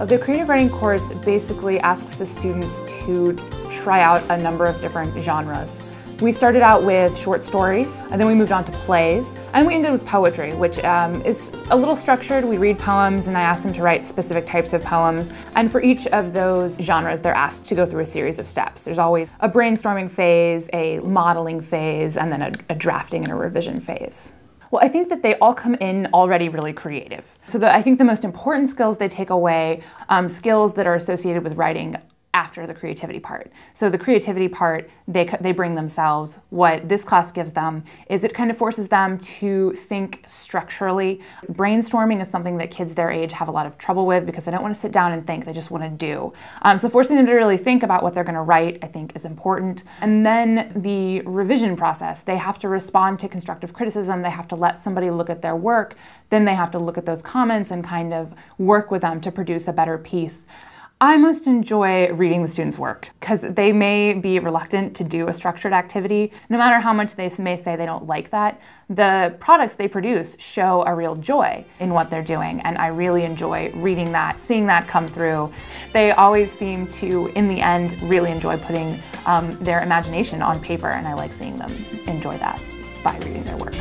The creative writing course basically asks the students to try out a number of different genres. We started out with short stories, and then we moved on to plays, and we ended with poetry, which is a little structured. We read poems, and I asked them to write specific types of poems, and for each of those genres, they're asked to go through a series of steps. There's always a brainstorming phase, a modeling phase, and then a drafting and a revision phase. Well, I think that they all come in already really creative. So I think the most important skills they take away, skills that are associated with writing after the creativity part. So the creativity part, they bring themselves. What this class gives them is it kind of forces them to think structurally. Brainstorming is something that kids their age have a lot of trouble with because they don't want to sit down and think, they just want to do. So forcing them to really think about what they're going to write, I think, is important. And then the revision process, they have to respond to constructive criticism, they have to let somebody look at their work, then they have to look at those comments and kind of work with them to produce a better piece. I most enjoy reading the students' work because they may be reluctant to do a structured activity. No matter how much they may say they don't like that, the products they produce show a real joy in what they're doing, and I really enjoy reading that, seeing that come through. They always seem to, in the end, really enjoy putting their imagination on paper, and I like seeing them enjoy that by reading their work.